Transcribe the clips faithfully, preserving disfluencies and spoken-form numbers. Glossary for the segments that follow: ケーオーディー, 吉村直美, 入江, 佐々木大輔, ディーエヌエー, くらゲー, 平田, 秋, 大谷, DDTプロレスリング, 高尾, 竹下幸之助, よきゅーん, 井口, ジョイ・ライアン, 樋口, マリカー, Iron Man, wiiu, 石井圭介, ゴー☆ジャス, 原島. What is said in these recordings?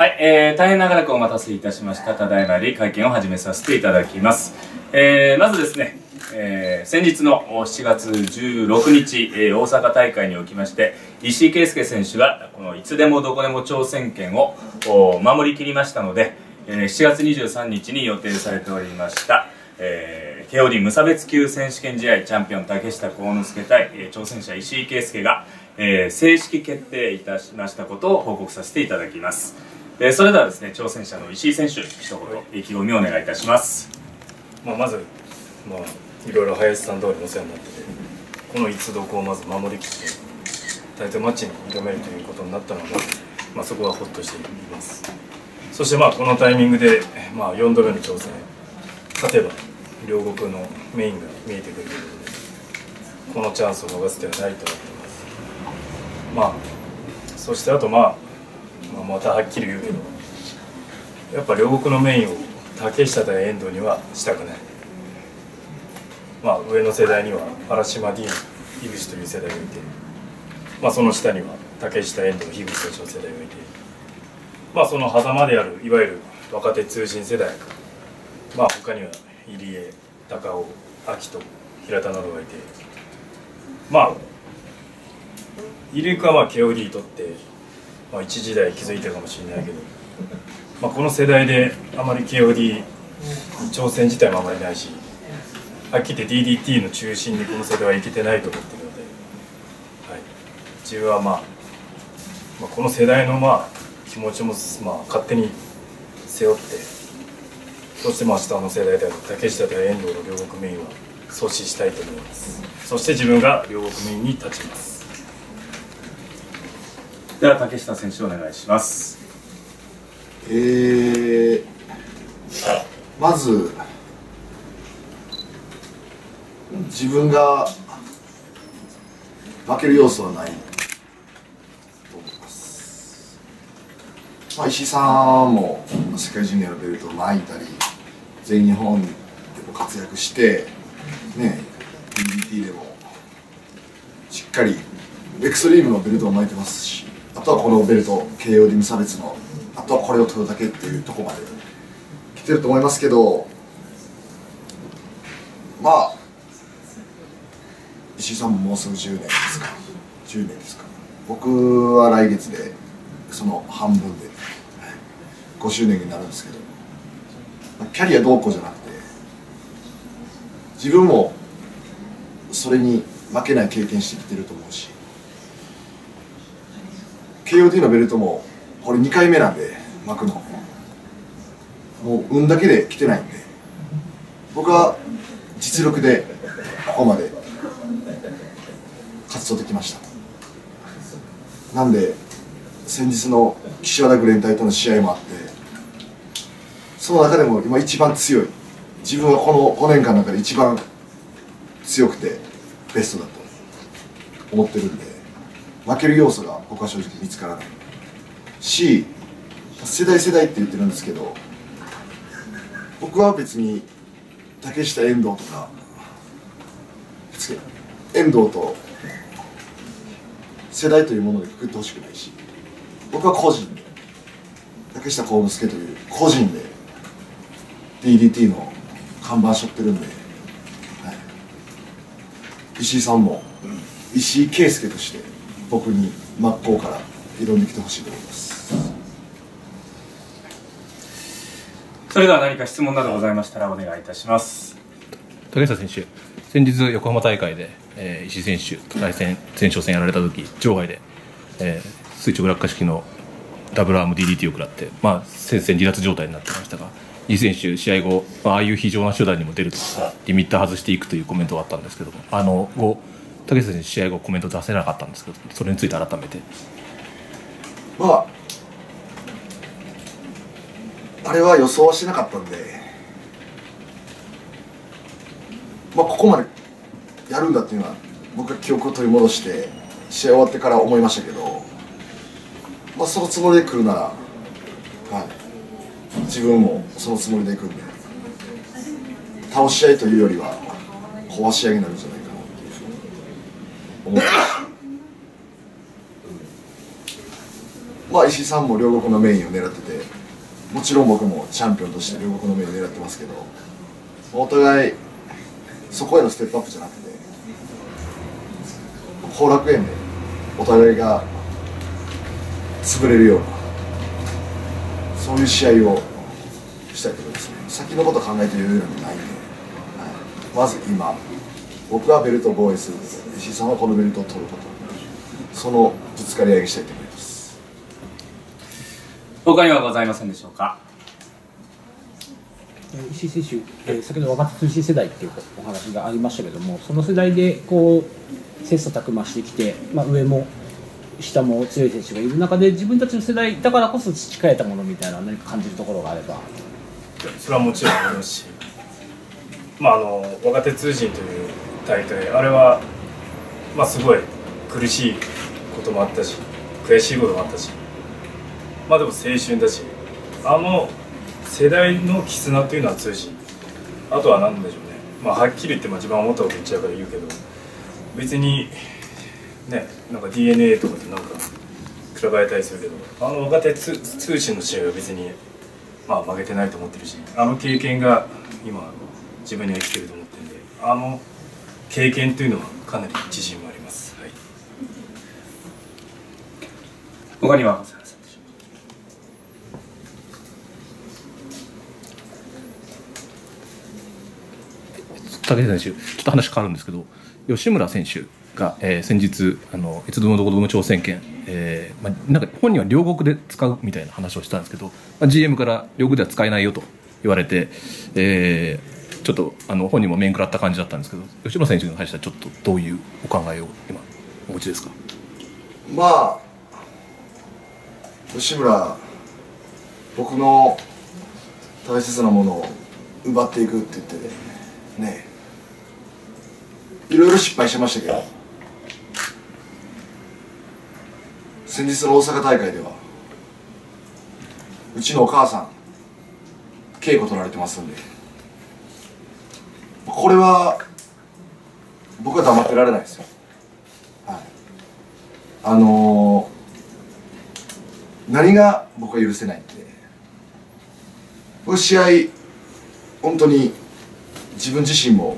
はい、えー、大変長らくお待たせいたしました。ただいまより会見を始めさせていただきます。えー、まずですね、えー、先日のしちがつじゅうろくにち、えー、大阪大会におきまして、石井圭介選手はこのいつでもどこでも挑戦権を守りきりましたので、えー、しちがつにじゅうさんにちに予定されておりました、えー、ケーオーディー 無差別級選手権試合チャンピオン竹下幸之助対、えー、挑戦者石井圭介が、えー、正式決定いたしましたことを報告させていただきます。えー、それではですね、挑戦者の石井選手、一言意気込みをお願いいたします。まあ、まず、まあ、いろいろ林さん通りお世話になってて、この一読をまず守りきってタイトルマッチに挑めるということになったので、まあ、そこはほっとしています。そして、まあ、このタイミングで、まあ、よんどめの挑戦、勝てば両国のメインが見えてくるということで、このチャンスを逃す手はないと思っています。まあ、そしてあと、まあまあまたはっきり言うけど、やっぱ両国のメインを竹下対遠藤にはしたくない。まあ、上の世代には原島 D、井口という世代がいて、まあ、その下には竹下、遠藤、樋口という世代がいて、まあ、その狭間であるいわゆる若手通信世代、まあ、他には入江、高尾、秋と平田などがいて、まあ、入江君はまあ ケーオーディー にとってまあ一時代気づいたかもしれないけど、まあ、この世代であまり ケーオーディー 挑戦自体もあまりないし、はっきり言って ディーディーティー の中心にこの世代はいけてないと思ってるので、はい、自分は、まあ、まあこの世代のまあ気持ちもまあ勝手に背負って、そしてまあ下の世代である竹下と遠藤の両国メインは阻止したいと思います。そして自分が両国メインに立ちます。では竹下選手お願いします。えー、まず自分が負ける要素はないと思います。まあ、石井さんも世界ジュニアのベルトを巻いたり、全日本でも活躍してね、 ディーディーティー でもしっかりエクストリームのベルトを巻いてますし、あとはこのベルト、ケーオーディー 無差別の、あとはこれを取るだけっていうところまで来てると思いますけど、まあ、石井さんももうすぐじゅうねんですか、じゅうねんですか、僕は来月で、その半分で、ごしゅうねんになるんですけど、キャリアどうこうじゃなくて、自分もそれに負けない経験してきてると思うし、ケーオーディー のベルトもこれにかいめなんで巻くの、もう運だけで来てないんで、僕は実力でここまで活動できました。なんで先日の岸和田グレン隊との試合もあって、その中でも今一番強い、自分はこのごねんかんの中で一番強くてベストだと思ってるんで、負ける要素が僕は正直見つからないし、世代世代って言ってるんですけど、僕は別に竹下遠藤とか遠藤と世代というものでくくってほしくないし、僕は個人で竹下幸之助という個人で ディーディーティー の看板しょってるんで、はい、石井さんも石井圭介として僕に真っ向から挑んできてほしいと思います。それでは何か質問などございましたらお願いいたします。竹下選手、先日横浜大会で、えー、石井選手と対戦前哨戦やられた時、場外で、えー、垂直落下式のダブルアーム ディーディーティー を食らって、まあ、戦線離脱状態になっていましたが、石井選手試合後、まあ、ああいう非常な手段にも出るとかリミッター外していくというコメントがあったんですけども、あの後竹下選手、試合後コメント出せなかったんですけど、それについて改めて。まあ、あれは予想はしてなかったんで、まあ、ここまでやるんだっていうのは、僕は記憶を取り戻して、試合終わってから思いましたけど、まあ、そのつもりで来るなら、はい、自分もそのつもりで来るんで、倒し合いというよりは、壊し合いになるんじゃないかな。まあ、石井さんも両国のメインを狙ってて、もちろん僕もチャンピオンとして両国のメインを狙ってますけど、お互いそこへのステップアップじゃなくて、後楽園でお互いが潰れるような、そういう試合をしたいところですね。先のことを考えているようにないんで、はい、まず今僕はベルトを防衛する、石井さんはこのベルトを取ること、そのぶつかり合いにしたいと思います。他にはございませんでしょうか。石井選手、えー、先ほど若手通信世代っていうお話がありましたけれども、その世代でこう切磋琢磨してきて、まあ、上も下も強い選手がいる中で、自分たちの世代だからこそ培えたものみたいな、何か感じるところがあれば。それはもちろんありますし、まあ、あの若手通信という大会、あれは、まあ、すごい苦しいこともあったし、悔しいこともあったし、まあ、でも青春だし、あの世代の絆というのは通じ、あとは何でしょうね、まあ、はっきり言って、まあ、自分は思ったこと言っちゃうから言うけど、別に、ね、なんか ディーエヌエー とかでなんか比べたりするけど、あの若手通信の試合は別に、まあ、負けてないと思ってるし、あの経験が今、自分には生きてると思ってるんで、あの経験というのはかなり自信もあります。はい、他には武田選手、ちょっと話変わるんですけど、吉村選手が、えー、先日、あのいつでもどこでも挑戦権、えーまあ、なんか本人は両国で使うみたいな話をしたんですけど、まあ、ジーエム から両国では使えないよと言われて、えー、ちょっとあの本人も面食らった感じだったんですけど、吉村選手に対してはちょっとどういうお考えを今、お持ちですか。まあ、吉村、僕の大切なものを奪っていくって言ってね。いろいろ失敗してましたけど、先日の大阪大会ではうちのお母さん稽古取られてますんで、これは僕は黙ってられないですよ。はい、あのー、何が僕は許せないって、この試合本当に自分自身も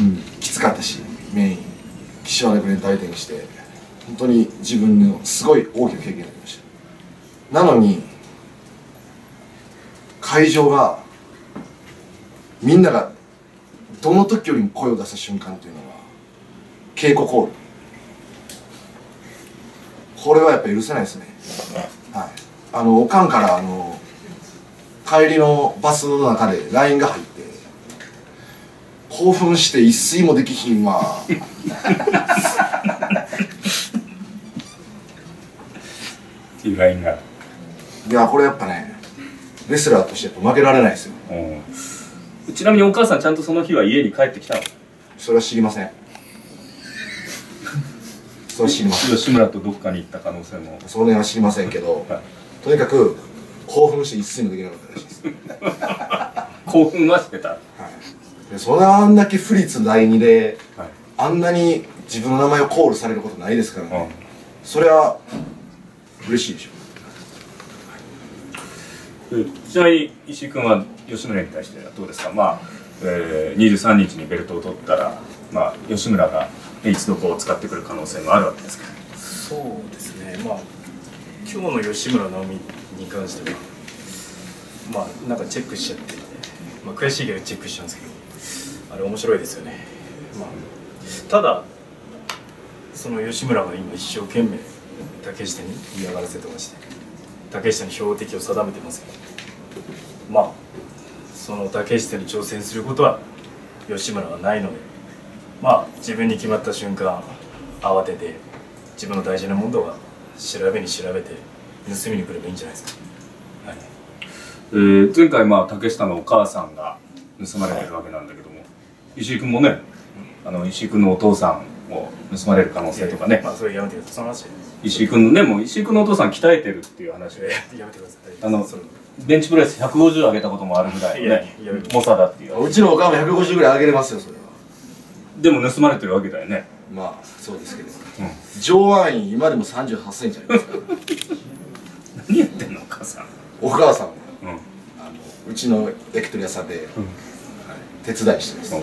うん、きつかったし、メイン岸和田君に代転して本当に自分のすごい大きな経験になりました。なのに会場がみんながどの時よりも声を出した瞬間というのは稽古コール、これはやっぱ許せないですね。はい、あのおかんからあの帰りのバスの中で ライン が入って、興奮して一睡もできひんわっていうラインが、いやこれやっぱねレスラーとしてやっぱ負けられないですよ。うん、ちなみにお母さんちゃんとその日は家に帰ってきたの？それは知りません。それは知りません。吉村とどこかに行った可能性も、その辺は知りませんけど、はい、とにかく興奮して一睡もできなかったらしいです興奮はしてた。はい、そんなあんだけ不立だいにで、はい、あんなに自分の名前をコールされることないですからね。ああ、それは嬉しいでしょう。ちなみに石井君は吉村に対してはどうですか。まあ、えー、にじゅうさんにちにベルトを取ったら、まあ、吉村が一度こう使ってくる可能性もあるわけですけど。そうですね、まあ、今日の吉村直美に関しては、まあ、なんかチェックしちゃって、ね、まあ、悔しいけどチェックしちゃうんですけど、あれ面白いですよね。まあ、ただその吉村が今一生懸命竹下に嫌がらせとかして竹下に標的を定めてますけど、まあその竹下に挑戦することは吉村はないので、まあ自分に決まった瞬間慌てて自分の大事なものが調べに調べて盗みに来ればいいんじゃないですか。はい、えー、前回まあ竹下のお母さんが盗まれてるわけなんだけども、石井君もね、あの石井君のお父さんを盗まれる可能性とかね、まあそれやめてください。石井君のね、もう石井君のお父さん鍛えてるっていう話で、やめてください。あのベンチプレスひゃくごじゅう上げたこともあるぐらいね、猛者だっていう。うちのお母もひゃくごじゅうぐらい上げれますよそれは。でも盗まれてるわけだよね。まあそうですけど、うん、上腕位今でもさんじゅうはっセンチありますから。何やってんのお母さん。お母さんも、うん、あのうちの焼き鳥屋さんで、うん、はい、手伝いしてます。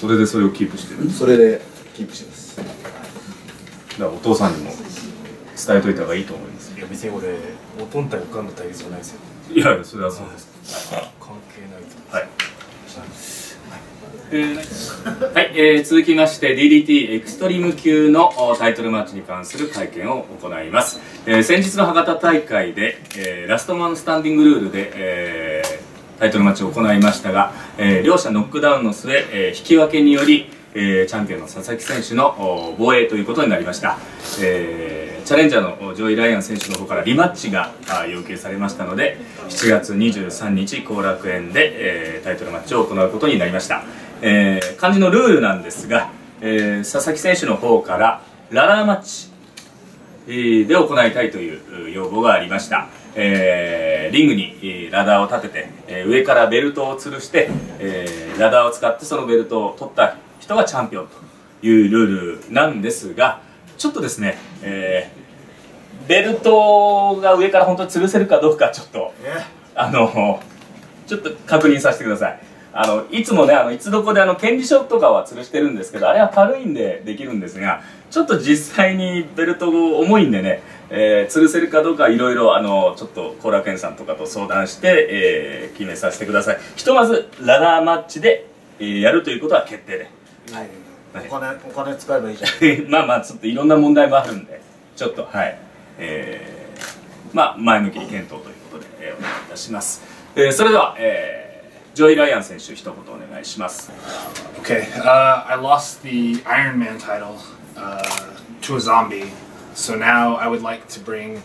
それでそれをキープしてる。それでキープしてます。だからお父さんにも伝えといた方がいいと思います。いや別に俺おとんたいおかんの対立じゃないですよ。いやいやそれはそうです。関係ないと思います。はい、はい、えー、続きまして ディーディーティー エクストリーム級のタイトルマッチに関する会見を行います。えー、先日の博多大会で、えー、ラストマンスタンディングルールで、えー、タイトルマッチを行いましたが、えー、両者ノックダウンの末、えー、引き分けにより、えー、チャンピオンの佐々木選手の防衛ということになりました。えー、チャレンジャーのジョイ・ライアン選手の方からリマッチが要求されましたのでしちがつにじゅうさんにち後楽園で、えー、タイトルマッチを行うことになりました。えー、漢字のルールなんですが、えー、佐々木選手の方からララーマッチ、えー、で行いたいという要望がありました。えー、リングにラダーを立てて、えー、上からベルトを吊るして、えー、ラダーを使ってそのベルトを取った人がチャンピオンというルールなんですが、ちょっとですね、えー、ベルトが上から本当に吊るせるかどうかちょっと、あのちょっと確認させてください。あのいつもね、あのいつどこであの権利書とかは吊るしてるんですけど、あれは軽いんでできるんですが、ちょっと実際にベルトが重いんでね、えー、吊るせるかどうかいろいろあのちょっと後楽園さんとかと相談して、えー、決めさせてください。ひとまずラダーマッチで、えー、やるということは決定で、はい、はい、お金お金使えばいいじゃん。まあまあちょっといろんな問題もあるんでちょっとはい、えー、まあ前向きに検討ということで、えー、お願いいたします。えー、それでは、えージョイ・ライアン選手、一言お願いします。Okay, uh, I lost the Iron Man title uh, to a zombie, so now I would like to bring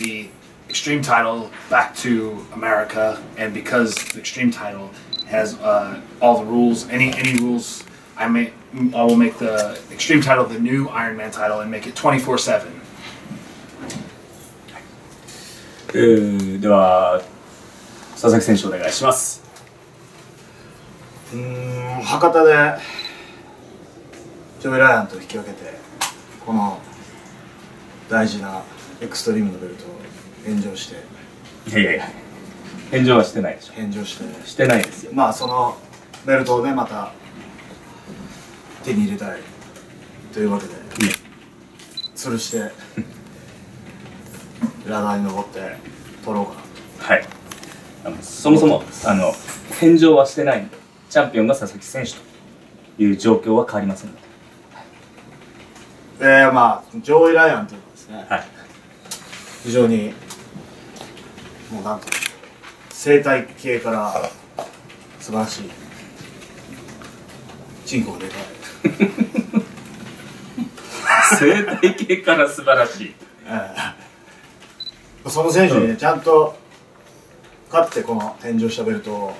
the Extreme title back to America. And because the Extreme title has uh, all the rules, any any rules, I may I will make the Extreme title the new Iron Man title and make it twenty-four seven. えー、では佐々木選手お願いします。うーん、博多でジョイ・ライアンと引き分けてこの大事なエクストリームのベルトを返上して。いやいやいや、返上はしてないでしょ。返上してしてないですよ。まあそのベルトをね、また手に入れたいというわけで、うん、吊るしてラダーに登って取ろうかなと。はい、あのそもそもあの返上はしてないんで、チャンピオンが佐々木選手という状況は変わりませんので、はい、えー、まあジョイ・ライアンというのはですね、はい、非常にもうなんていう生態系から素晴らしいチンコがでかい生態系から素晴らしい、えー、その選手にね、うん、ちゃんと勝ってこの天井したベルトを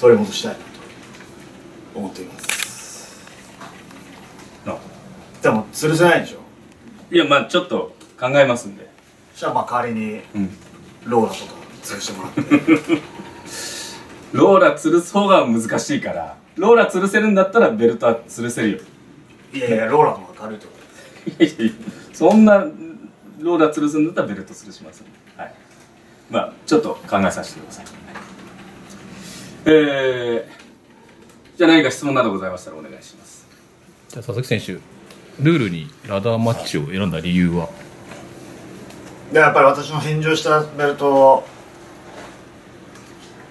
取り戻したいなと思っています。でも吊るせないでしょ。いや、まあちょっと考えますんで。じゃあまあ代わりにローラとか吊るしてもらって。うん、ローラ吊るす方が難しいから。ローラ吊るせるんだったらベルトは吊るせるよ。いやいや、ローラの方が軽いってこと。いやいや、そんなローラ吊るすんだったらベルト吊るします、ね。はい。まあちょっと考えさせてください。えー、じゃあ何か質問などございましたらお願いします。じゃあ佐々木選手、ルールにラダーマッチを選んだ理由は、でやっぱり私の返上したベルトを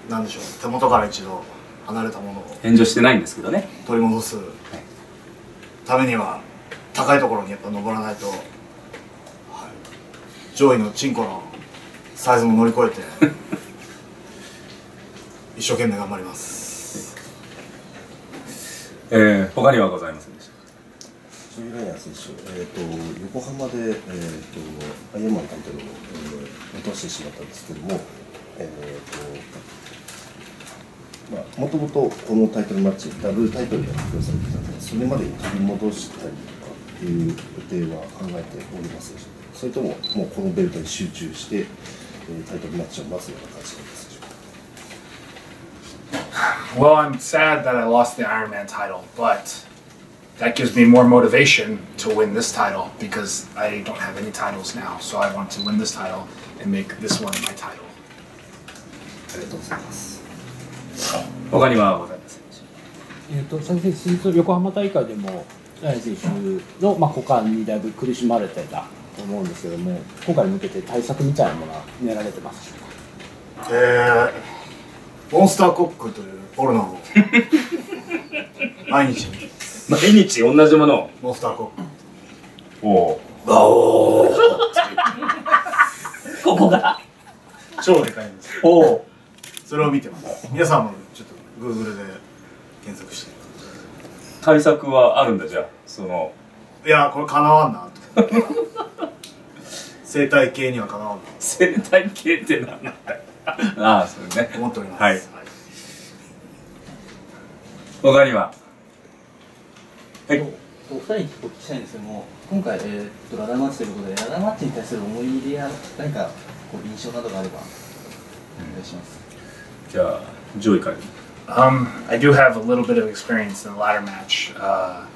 なんでしょう、手元から一度離れたものを返上してないんですけどね、取り戻すためには高いところにやっぱ登らないと、はい、上位のチンコのサイズも乗り越えて一生懸命頑張ります。えー、他にはございませんでした。ジョイ・ライアン選手、えー、と横浜で、えー、とアイアンマン監督を落としてしまったんですけども、えー、とまあもともとこのタイトルマッチダブルタイトルで発表されていたので、それまでに取り戻したりとかっていう予定は考えておりますでしょうか。それとももうこのベルトに集中してタイトルマッチを待つような感じなんですか。Well, I'm sad that I lost the Iron Man title, but that gives me more motivation to win this title because I don't have any titles now. So I want to win this title and make this one my title. ありがとうございます。他にはございませんでしょうか。えっと先日の横浜大会でも大谷選手のまあ股間にだいぶ苦しまれてたと思うんですけども、今回に向けて対策みたいなものは練られてますでしょうか。えー、モンスターコックというオルノを毎日。毎日同じものをモンスターコックをバオーここが超でかいんですよ。おそれを見てます。皆さんもちょっとグーグルで検索して対策はあるんだ。じゃあそのいやこれかなわんなと生態系にはかなわんな。生態系って何なんだよああそれね思っております。はい、はい、他にははい、お二人にお聞きしたいんですけども、今回、えー、っとラダーマッチということで、ラダーマッチに対する思い入れや何かこう印象などがあればお願いします。うん、じゃあ上位から。Um, I do have a little bit of experience in the ladder match, uh,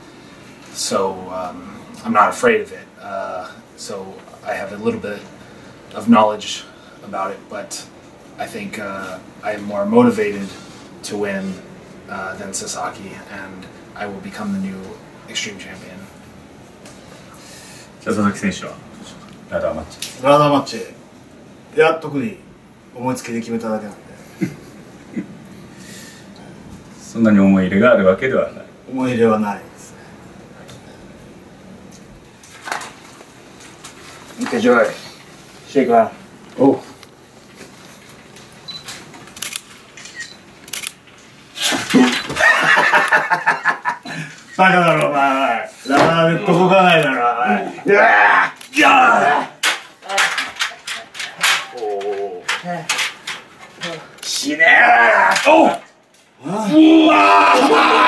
so um, I'm not afraid of it. Uh, so I have a little bit of knowledge about it, but I think uh, I am more motivated to win uh, than Sasaki, and I will become the new Extreme Champion. じゃあ佐々木選手はラダーマッチ。ラダーマッチ、いや特に思いつきで決めただけなんで。そんなに思い入れがあるわけではない。思い入れはないですね。Okay, Joy. Shake that. Oh.バカだろお前。ラダーで動かないだろお前。うわあ。じゃあ。おお。死ねー。お。うわー